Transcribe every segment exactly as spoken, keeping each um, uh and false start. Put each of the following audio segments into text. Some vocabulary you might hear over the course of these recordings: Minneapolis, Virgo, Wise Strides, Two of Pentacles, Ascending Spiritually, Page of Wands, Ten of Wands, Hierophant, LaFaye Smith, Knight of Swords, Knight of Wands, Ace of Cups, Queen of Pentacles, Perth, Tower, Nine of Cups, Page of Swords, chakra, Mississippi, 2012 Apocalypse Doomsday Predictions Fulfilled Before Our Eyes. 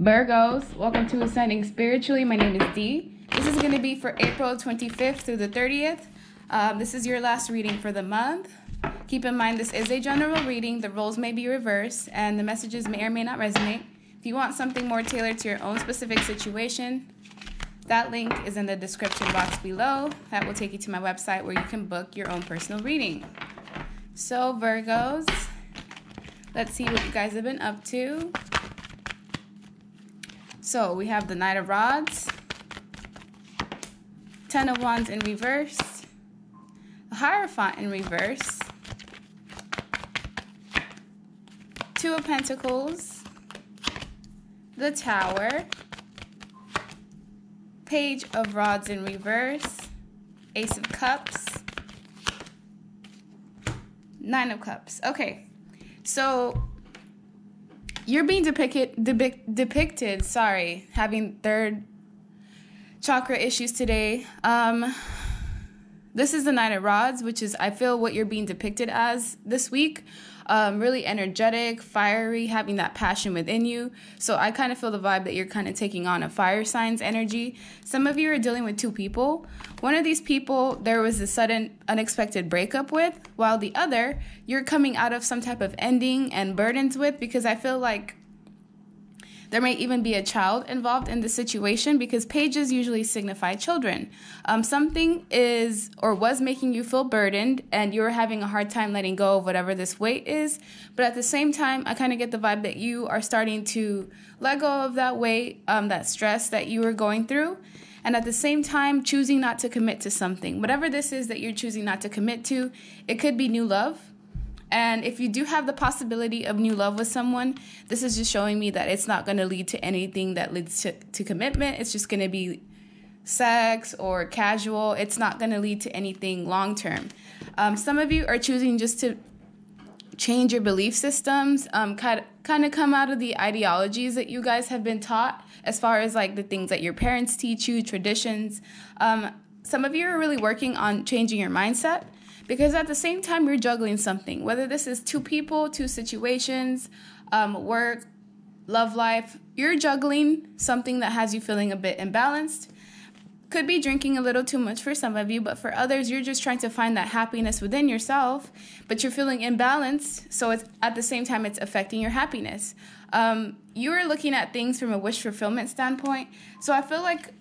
Virgos, welcome to Ascending Spiritually. My name is Dee. This is going to be for April twenty-fifth through the thirtieth. Um, this is your last reading for the month. Keep in mind this is a general reading. The roles may be reversed and the messages may or may not resonate. If you want something more tailored to your own specific situation, that link is in the description box below. That will take you to my website where you can book your own personal reading. So Virgos, let's see what you guys have been up to. So we have the Knight of Rods, Ten of Wands in reverse, the Hierophant in reverse, Two of Pentacles, the Tower, Page of Rods in reverse, Ace of Cups, Nine of Cups. Okay, so you're being depicted, depic, depicted, sorry, having third chakra issues today. Um, this is the Nine of Rods, which is, I feel, what you're being depicted as this week. Um, really energetic, fiery, having that passion within you. So I kind of feel the vibe that you're kind of taking on a fire signs energy. Some of you are dealing with two people. One of these people, there was a sudden unexpected breakup with, while the other, you're coming out of some type of ending and burdens with, because I feel like there may even be a child involved in the situation, because pages usually signify children. Um, something is or was making you feel burdened, and you're having a hard time letting go of whatever this weight is. But at the same time, I kind of get the vibe that you are starting to let go of that weight, um, that stress that you were going through. And at the same time, choosing not to commit to something. Whatever this is that you're choosing not to commit to, it could be new love. And if you do have the possibility of new love with someone, this is just showing me that it's not going to lead to anything that leads to, to commitment. It's just going to be sex or casual. It's not going to lead to anything long term. Um, some of you are choosing just to change your belief systems, um, kind of, kind of come out of the ideologies that you guys have been taught, as far as like the things that your parents teach you, traditions. Um, some of you are really working on changing your mindset. Because at the same time, you're juggling something, whether this is two people, two situations, um, work, love life. You're juggling something that has you feeling a bit imbalanced. Could be drinking a little too much for some of you, but for others, you're just trying to find that happiness within yourself, but you're feeling imbalanced, so it's at the same time, it's affecting your happiness. Um, you are looking at things from a wish fulfillment standpoint, so I feel like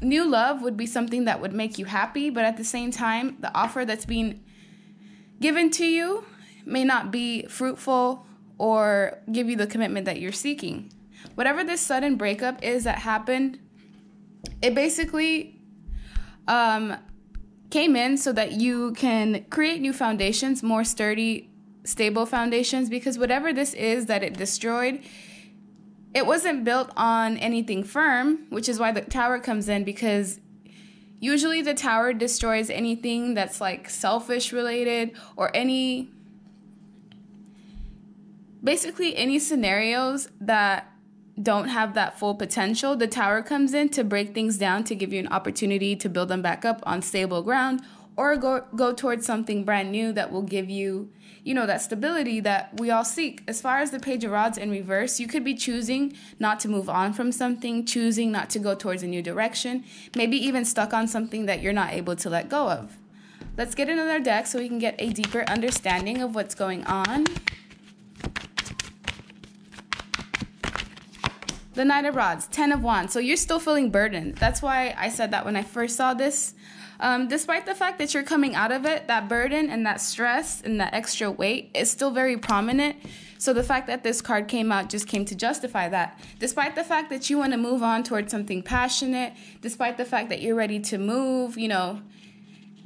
new love would be something that would make you happy, but at the same time, the offer that's being given to you may not be fruitful or give you the commitment that you're seeking. Whatever this sudden breakup is that happened, it basically um, came in so that you can create new foundations, more sturdy, stable foundations, because whatever this is that it destroyed, it wasn't built on anything firm, which is why the Tower comes in, because usually the Tower destroys anything that's like selfish related, or any, basically any scenarios that don't have that full potential. The Tower comes in to break things down, to give you an opportunity to build them back up on stable ground, or go, go towards something brand new that will give you, you know, that stability that we all seek. As far as the Page of Rods in reverse, you could be choosing not to move on from something, choosing not to go towards a new direction, maybe even stuck on something that you're not able to let go of. Let's get another deck so we can get a deeper understanding of what's going on. The Knight of Rods, Ten of Wands. So you're still feeling burdened. That's why I said that when I first saw this. Um, despite the fact that you're coming out of it, that burden and that stress and that extra weight is still very prominent. So the fact that this card came out just came to justify that. Despite the fact that you want to move on towards something passionate, despite the fact that you're ready to move, you know,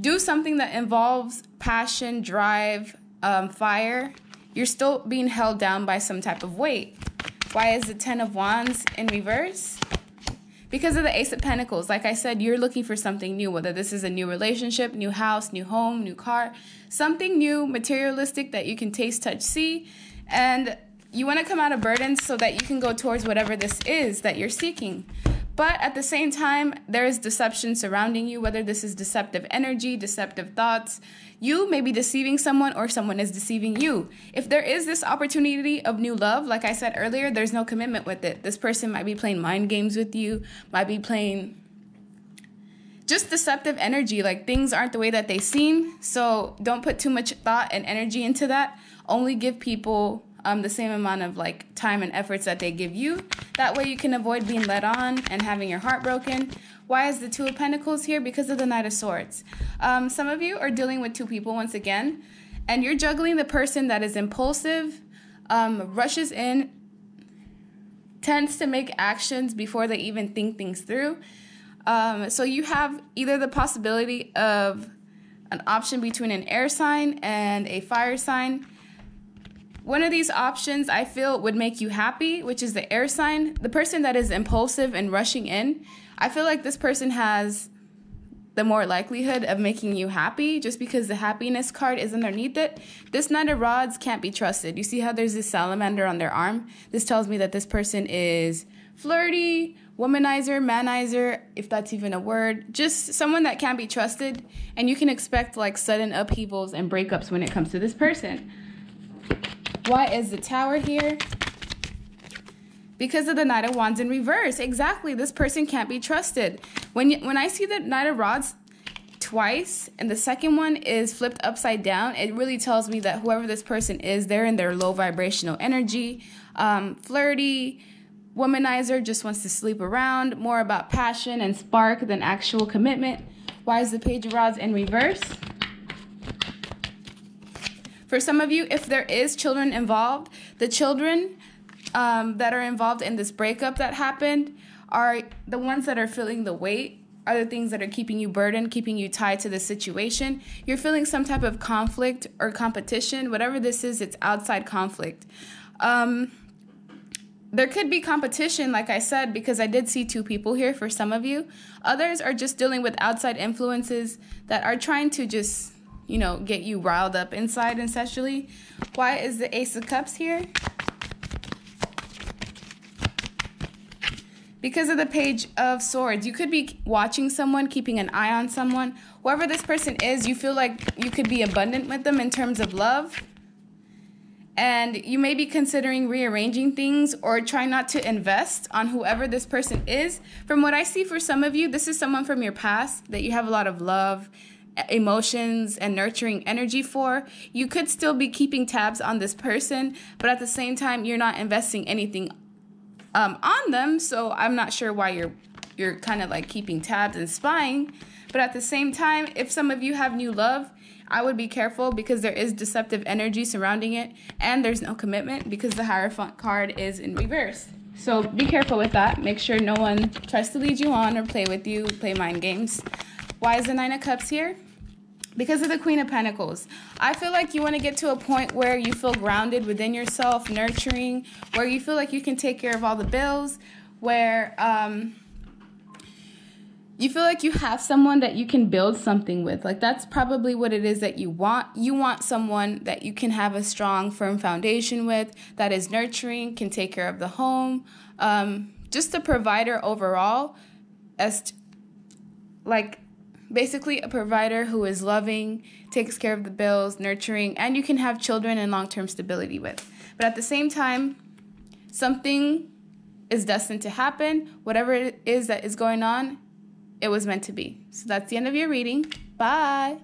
do something that involves passion, drive, um, fire, you're still being held down by some type of weight. Why is the Ten of Wands in reverse? Because of the Ace of Pentacles. Like I said, you're looking for something new, whether this is a new relationship, new house, new home, new car, something new, materialistic that you can taste, touch, see. And you want to come out of burdens so that you can go towards whatever this is that you're seeking. But at the same time, there is deception surrounding you, whether this is deceptive energy, deceptive thoughts. You may be deceiving someone or someone is deceiving you. If there is this opportunity of new love, like I said earlier, there's no commitment with it. This person might be playing mind games with you, might be playing just deceptive energy. Like, things aren't the way that they seem. So don't put too much thought and energy into that. Only give people Um, the same amount of like time and efforts that they give you. That way you can avoid being led on and having your heart broken. Why is the Two of Pentacles here? Because of the Knight of Swords. Um, some of you are dealing with two people once again, and you're juggling the person that is impulsive, um, rushes in, tends to make actions before they even think things through. Um, so you have either the possibility of an option between an air sign and a fire sign. One of these options I feel would make you happy, which is the air sign. The person that is impulsive and rushing in, I feel like this person has the more likelihood of making you happy just because the happiness card is underneath it. This Knight of Rods can't be trusted. You see how there's this salamander on their arm? This tells me that this person is flirty, womanizer, manizer, if that's even a word. Just someone that can't be trusted, and you can expect like sudden upheavals and breakups when it comes to this person. Why is the Tower here? Because of the Knight of Wands in reverse. Exactly, this person can't be trusted. When, you, when I see the Knight of Rods twice, and the second one is flipped upside down, it really tells me that whoever this person is, they're in their low vibrational energy, um, flirty, womanizer, just wants to sleep around, more about passion and spark than actual commitment. Why is the Page of Rods in reverse? For some of you, if there is children involved, the children um, that are involved in this breakup that happened are the ones that are feeling the weight, are the things that are keeping you burdened, keeping you tied to the situation. You're feeling some type of conflict or competition. Whatever this is, it's outside conflict. Um, there could be competition, like I said, because I did see two people here for some of you. Others are just dealing with outside influences that are trying to just, you know, get you riled up inside and sexually. Why is the Ace of Cups here? Because of the Page of Swords. You could be watching someone, keeping an eye on someone. Whoever this person is, you feel like you could be abundant with them in terms of love. And you may be considering rearranging things or try not to invest on whoever this person is. From what I see for some of you, this is someone from your past that you have a lot of love, emotions, and nurturing energy for. You could still be keeping tabs on this person, but at the same time, you're not investing anything um, on them. So I'm not sure why you're you're kind of like keeping tabs and spying. But at the same time, if some of you have new love, I would be careful because there is deceptive energy surrounding it, and there's no commitment because the Hierophant card is in reverse. So be careful with that. Make sure no one tries to lead you on or play with you, play mind games. Why is the Nine of Cups here? Because of the Queen of Pentacles. I feel like you want to get to a point where you feel grounded within yourself, nurturing, where you feel like you can take care of all the bills, where um, you feel like you have someone that you can build something with. Like, that's probably what it is that you want. You want someone that you can have a strong, firm foundation with, that is nurturing, can take care of the home, um, just a provider overall, as like, basically a provider who is loving, takes care of the bills, nurturing, and you can have children and long-term stability with. But at the same time, something is destined to happen. Whatever it is that is going on, it was meant to be. So that's the end of your reading. Bye.